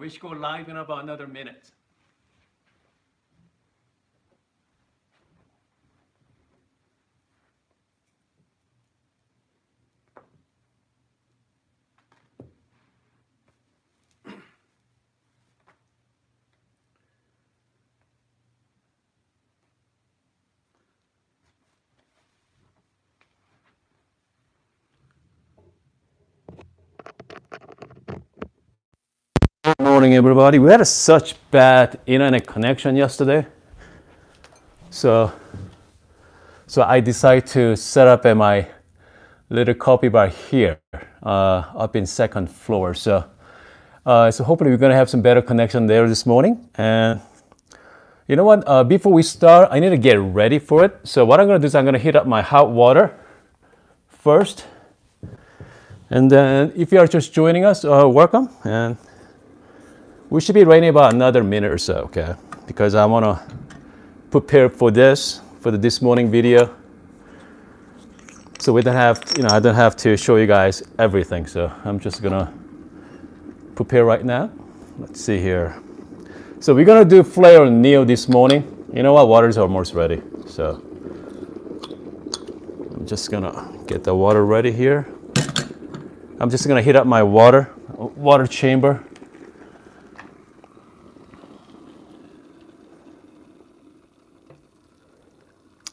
We should go live in about another minute. Morning, everybody. We had such bad internet connection yesterday, so I decided to set up at my little coffee bar here, up in second floor. So hopefully we're gonna have some better connection there this morning. And you know what? Before we start, I need to get ready for it. So what I'm gonna do is I'm gonna heat up my hot water first, and then if you are just joining us, welcome. And we should be ready about another minute or so, okay? Because I want to prepare for this, this morning video. So we don't have, I don't have to show you guys everything. So I'm just gonna prepare right now. Let's see here. So we're gonna do Flair Neo this morning. You know what? Water's almost ready. So I'm just gonna get the water ready here. I'm just gonna heat up my water chamber.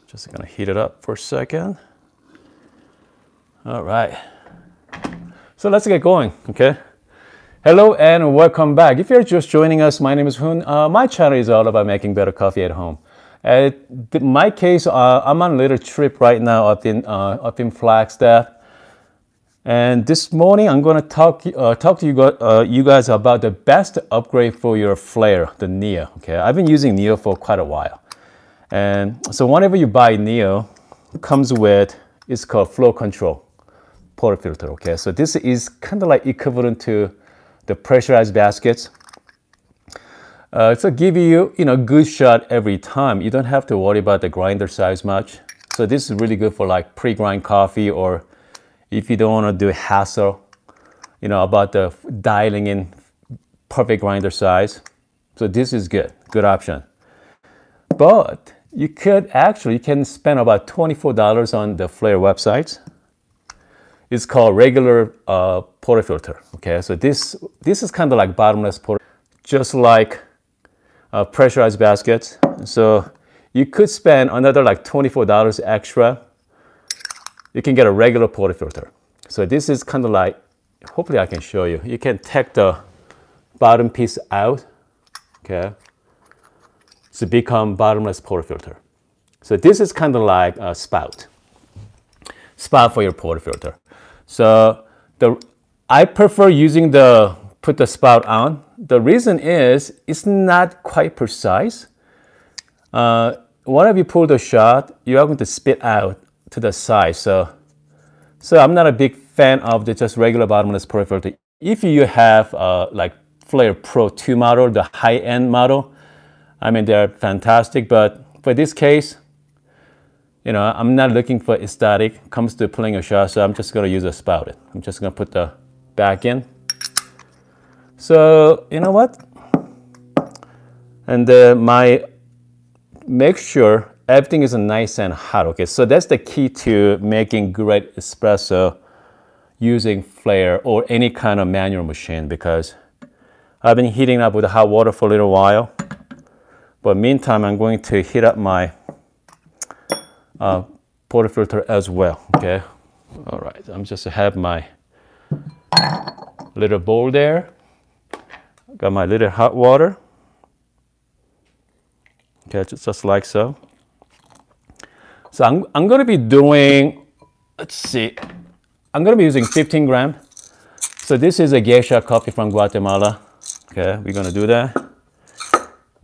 Just gonna heat it up for a second. All right, so let's get going, okay? Hello and welcome back. If you're just joining us, my name is Hoon. My channel is all about making better coffee at home. In my case, I'm on a little trip right now up in Flagstaff. And this morning, I'm gonna talk to you guys about the best upgrade for your Flair, the Neo, okay? I've been using Neo for quite a while. And so whenever you buy Neo, it comes with, it's called flow control pour filter, okay? So this is kind of like equivalent to the pressurized baskets. So give you, good shot every time. You don't have to worry about the grinder size much. So this is really good for like pre-grind coffee, or if you don't want to do hassle, about the dialing in perfect grinder size. So this is good, good option. But you could actually, can spend about $24 on the Flair website. It's called regular portafilter, okay? So this is kind of like bottomless port, just like pressurized baskets. So you could spend another like $24 extra. You can get a regular portafilter. So this is kind of like, hopefully I can show you. You can take the bottom piece out, okay? To become bottomless portafilter. So this is kind of like a spout for your portafilter. So I prefer using put the spout on. The reason is it's not quite precise. Whenever you pull the shot, you are going to spit out to the side. So I'm not a big fan of the just regular bottomless portafilter. If you have like Flair Pro 2 model, the high-end model, I mean, they're fantastic, but for this case, I'm not looking for aesthetic. It comes to pulling a shot, so I'm just gonna use a spout. I'm just gonna put the back in. So, you know what? And make sure everything is nice and hot, okay? So that's the key to making great espresso using Flair or any kind of manual machine, because I've been heating up with hot water for a little while. But meantime, I'm going to heat up my portafilter as well, okay? All right, I'm just have my little bowl there. Got my little hot water. Okay, just like so. So I'm gonna be doing, let's see, I'm gonna be using 15 gram. So this is a Geisha coffee from Guatemala. Okay, we're gonna do that.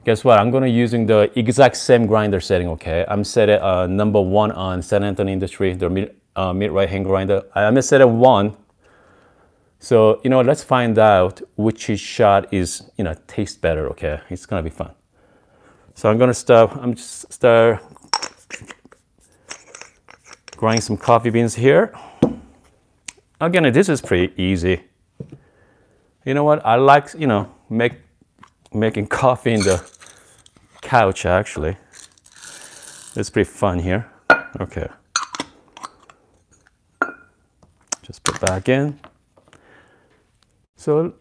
Guess what? I'm going to using the exact same grinder setting, okay? I'm set at #1 on San Anton Industries, the mid-right-hand grinder. I'm set at 1. So, let's find out which shot is, tastes better, okay? It's going to be fun. So I'm going to start grinding some coffee beans here. Again, this is pretty easy. You know what? I like, making coffee in the couch, actually. It's pretty fun here. Okay. Just put back in. So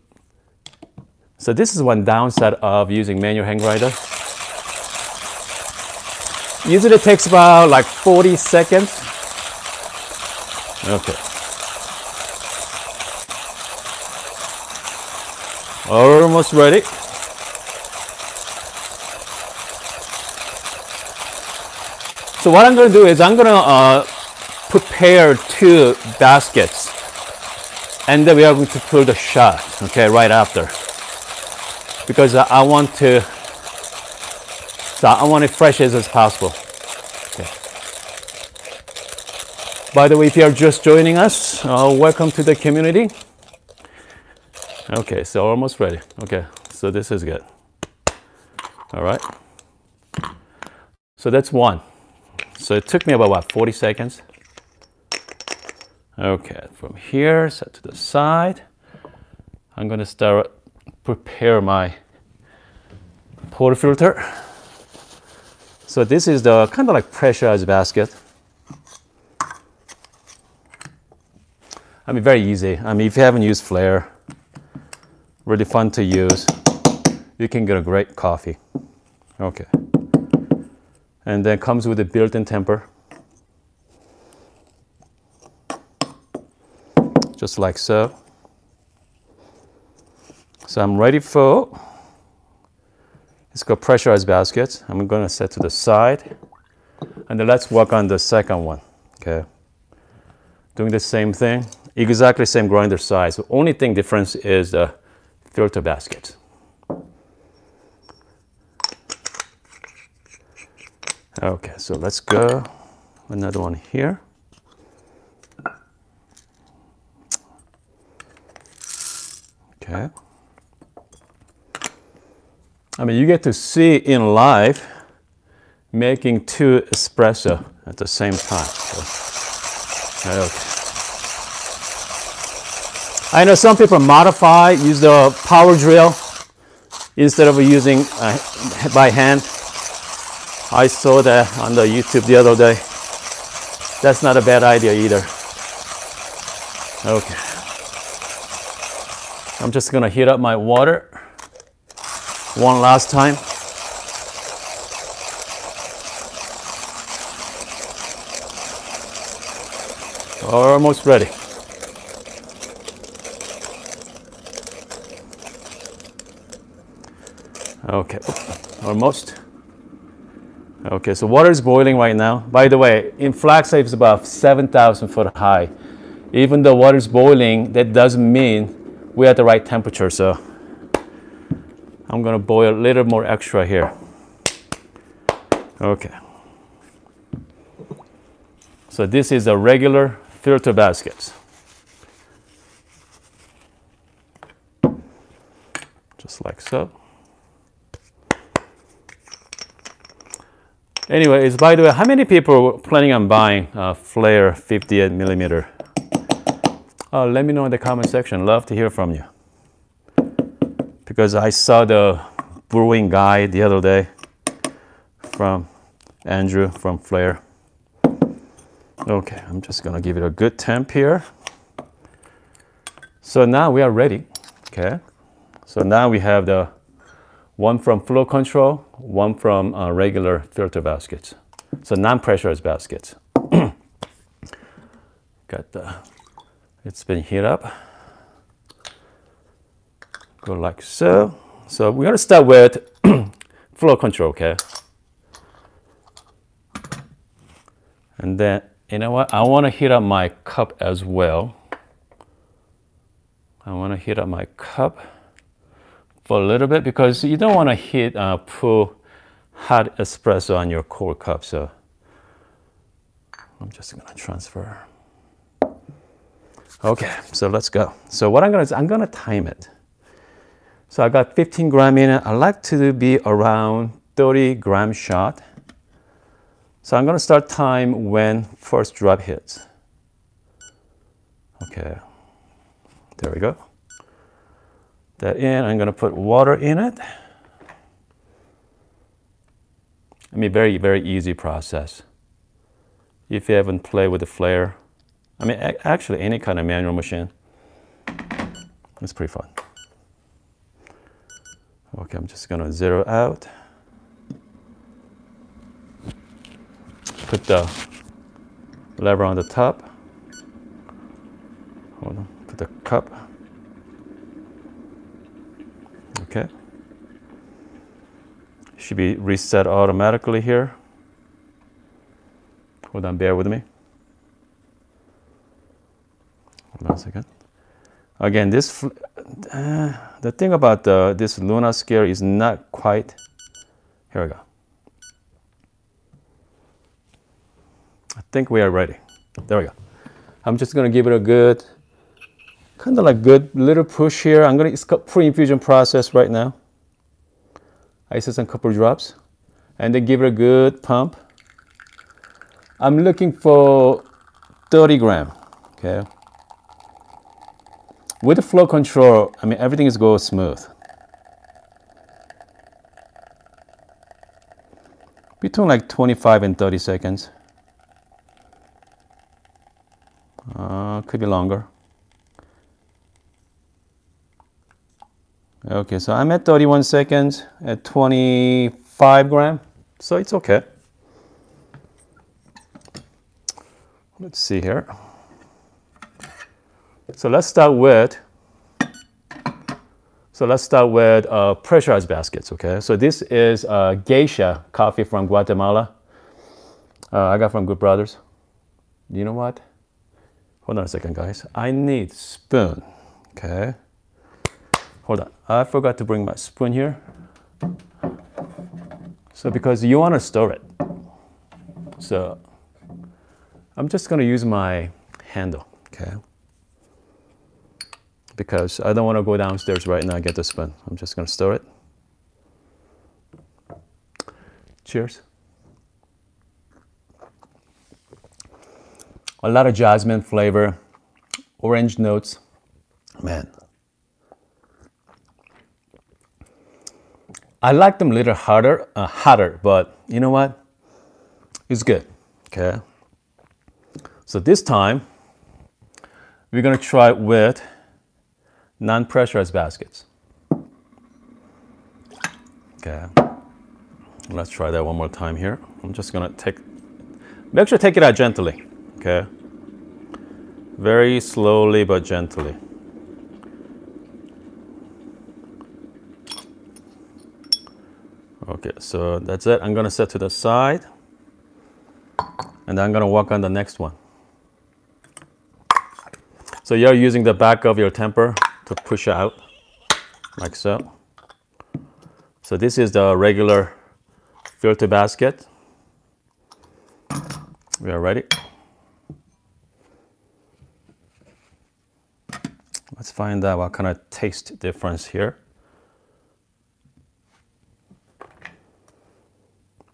this is one downside of using manual hang glider. Usually it takes about like 40 seconds. Okay. Almost ready. So what I'm going to do is I'm going to prepare 2 baskets, and then we are going to pull the shot, okay, right after, because I want it fresh as possible. Okay. By the way, if you are just joining us, welcome to the community. Okay, so almost ready. Okay, so this is good. All right. So that's one. So it took me about, what, 40 seconds? Okay, from here, set to the side. I'm going to start prepare my portafilter. So this is the kind of like pressurized basket. I mean, very easy. I mean, if you haven't used Flair, really fun to use. You can get a great coffee. Okay. And then comes with a built-in temper, just like so. So I'm ready for, it's got pressurized baskets. I'm going to set to the side, and then let's work on the second one. Okay, doing the same thing, exactly same grinder size. The only thing difference is the filter basket. Okay, so let's go another one here. Okay. I mean, you get to see in live making 2 espresso at the same time. So, okay. I know some people modify, use the power drill instead of using by hand. I saw that on the YouTube the other day. That's not a bad idea either. Okay. I'm just gonna heat up my water one last time. Almost ready. Okay, almost. Okay, so water is boiling right now. By the way, in Flagstaff it's about 7,000 foot high. Even though water is boiling, that doesn't mean we're at the right temperature. So I'm gonna boil a little more extra here. Okay. So this is a regular filter basket. Just like so. Anyways, by the way, how many people are planning on buying Flair 58mm? Let me know in the comment section. Love to hear from you. Because I saw the brewing guy the other day from Andrew from Flair. Okay, I'm just gonna give it a good temp here. So now we are ready. Okay, so now we have the one from flow control, one from regular filter baskets. So non-pressurized baskets. Got the, it's been heated up. Go like so. So we're gonna start with flow control, okay? And then, you know what? I wanna heat up my cup as well. I wanna heat up my cup for a little bit, because you don't want to heat pour hot espresso on your cold cup. So I'm just gonna transfer. Okay, so let's go. So what I'm gonna do is I'm gonna time it. So I got 15 gram in it. I like to be around 30 gram shot. So I'm gonna start time when first drop hits. Okay, there we go. that in. I'm gonna put water in it. I mean, very, very easy process. If you haven't played with the Flair, I mean, actually any kind of manual machine, it's pretty fun. Okay, I'm just gonna zero out. Put the lever on the top. Hold on, put the cup. Okay. Should be reset automatically here. Hold on, bear with me. Hold on a second. Again, this the thing about this Luna scale is not quite. Here we go. I think we are ready. There we go. I'm just gonna give it a good, kind of like good little push here. I'm gonna, it's pre-infusion process right now. I set some couple drops, and then give it a good pump. I'm looking for 30 gram. Okay. With the flow control, I mean, everything is going smooth. Between like 25 and 30 seconds. Could be longer. Okay, so I'm at 31 seconds at 25 gram, so it's okay. Let's see here. So let's start with, pressurized baskets, okay? So this is Geisha coffee from Guatemala. I got from Good Brothers. You know what? Hold on a second, guys. I need spoon, okay? Hold on, I forgot to bring my spoon here. So because you want to stir it. So I'm just going to use my handle, okay? Because I don't want to go downstairs right now and get the spoon. I'm just going to stir it. Cheers. A lot of jasmine flavor, orange notes, man. I like them a little harder, hotter, but you know what? It's good, okay? So this time, we're gonna try it with non-pressurized baskets. Okay, let's try that one more time here. I'm just gonna take, make sure to take it out gently, okay? Very slowly, but gently. Okay, so that's it. I'm gonna set to the side, and I'm gonna work on the next one. So you're using the back of your temper to push out, like so. So this is the regular filter basket. We are ready. Let's find out what kind of taste difference here.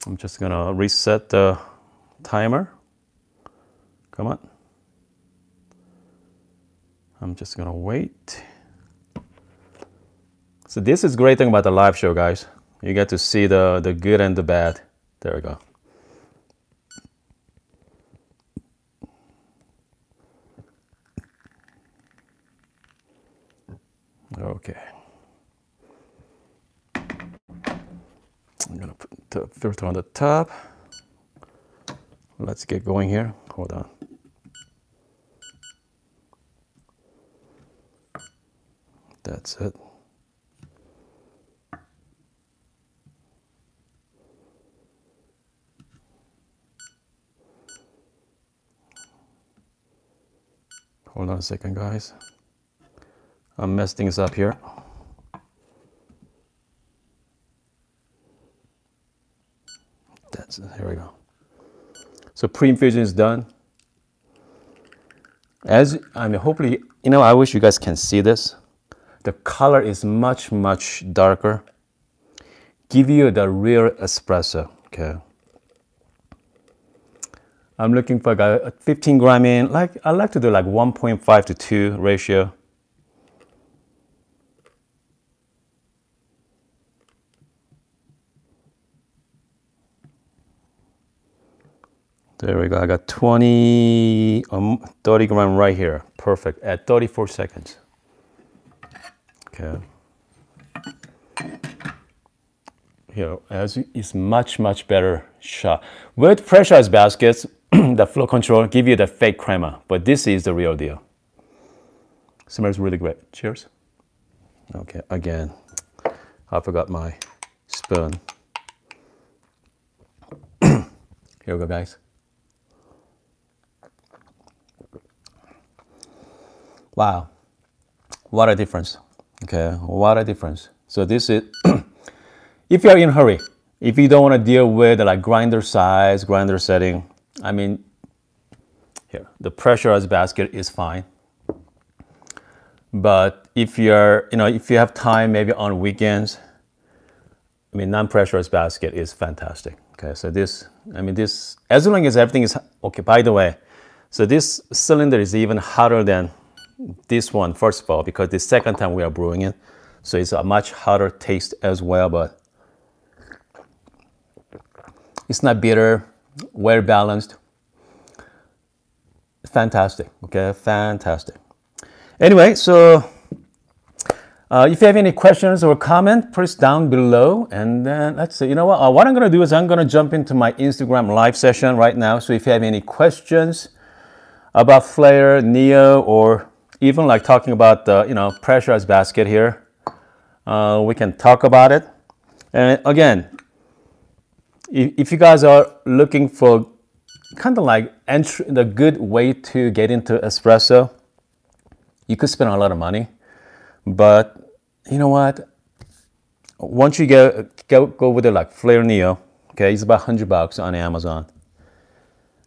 I'm just gonna reset the timer. Come on. I'm just gonna wait. So this is great thing about the live show, guys. You get to see the good and the bad. There we go. Okay. I'm gonna put the filter on the top. Let's get going here. Hold on. That's it. Hold on a second, guys. I'm messing things up here. That's it. Here we go. So pre-infusion is done. As I mean, hopefully, you know, I wish you guys can see this. The color is much, much darker. Give you the real espresso. Okay. I'm looking for a 15 gram in. Like I like to do like 1.5 to 2 ratio. There we go. I got 30 grams right here. Perfect. At 34 seconds. Okay. Here, as it's much better shot. With pressurized baskets, the flow control give you the fake crema, but this is the real deal. Smells really great. Cheers. Okay, again, I forgot my spoon. Here we go, guys. Wow, what a difference. Okay, what a difference. So this is. If you're in a hurry, if you don't want to deal with like grinder size, grinder setting, I mean, here, the pressurized basket is fine. But if you're, you know, if you have time, maybe on weekends, I mean, non-pressurized basket is fantastic. Okay, so this, I mean, this, as long as everything is, okay, by the way, so this cylinder is even hotter than this one, first of all, because the second time we are brewing it, so it's a much hotter taste as well, but it's not bitter, well balanced. Fantastic, okay, fantastic. Anyway, so if you have any questions or comment, please down below. And then let's see, you know what I'm gonna do is I'm gonna jump into my Instagram live session right now. So if you have any questions about Flair Neo, or even like talking about the, you know, pressurized basket here, we can talk about it. And again, if you guys are looking for kind of like the good way to get into espresso, you could spend a lot of money, but you know what? Once you go with it like Flair Neo, okay, it's about $100 on Amazon,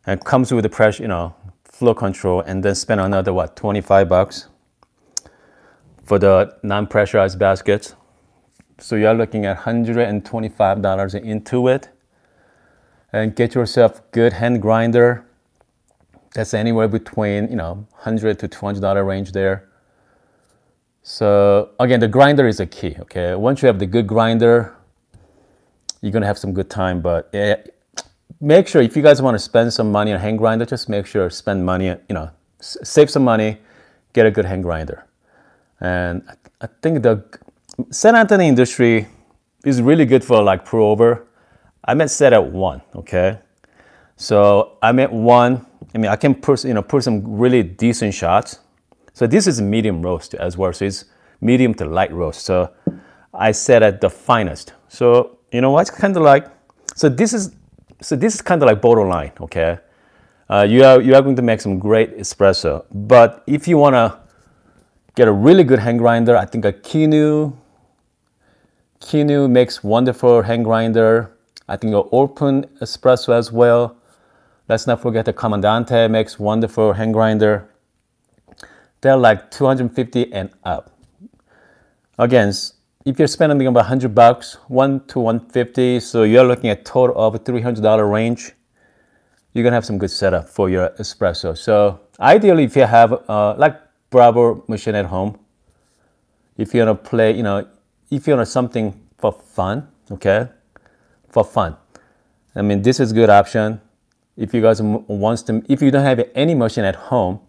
and it comes with the pressure, you know, flow control, and then spend another what, $25 for the non-pressurized baskets. So you're looking at $125 into it. And get yourself good hand grinder. That's anywhere between, you know, $100 to $200 range there. So again, the grinder is a key, okay? Once you have the good grinder, you're gonna have some good time, but make sure if you guys wanna spend some money on hand grinder, just make sure spend money, you know, save some money, get a good hand grinder. And I think the San Anton industry is really good for like pour over. I'm at set at one, okay? So I'm at one. I mean, I can pour, you know, pour some really decent shots. So this is medium roast as well. So it's medium to light roast. So I set at the finest. So you know what? It's kind of like, so this is kind of like borderline, okay? You are going to make some great espresso. But if you wanna get a really good hand grinder, I think a Kinu makes wonderful hand grinder. I think an open espresso as well. Let's not forget the Commandante makes wonderful hand grinder. They're like 250 and up. Again, if you're spending about $100, 1 to 150, so you're looking at total of $300 range. You're gonna have some good setup for your espresso. So ideally, if you have like Bravo machine at home, if you wanna play, you know, if you want something for fun, okay. For fun, I mean, this is a good option. If you guys wants to, if you don't have any machine at home,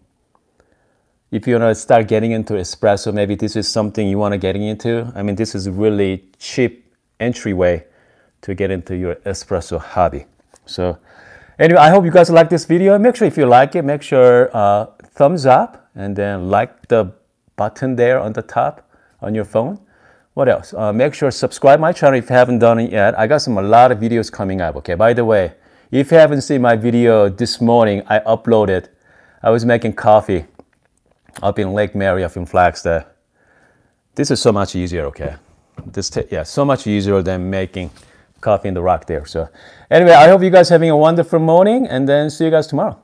if you want to start getting into espresso, maybe this is something you want to get into. I mean, this is really cheap entryway to get into your espresso hobby. So anyway, I hope you guys like this video. Make sure if you like it, make sure thumbs up and then like the button there on the top on your phone. What else? Make sure subscribe my channel if you haven't done it yet. I got a lot of videos coming up, okay? By the way, if you haven't seen my video this morning, I uploaded. I was making coffee up in Lake Mary, up in Flagstaff. This is so much easier, okay? This, yeah, so much easier than making coffee in the rock there. So anyway, I hope you guys are having a wonderful morning, and then see you guys tomorrow.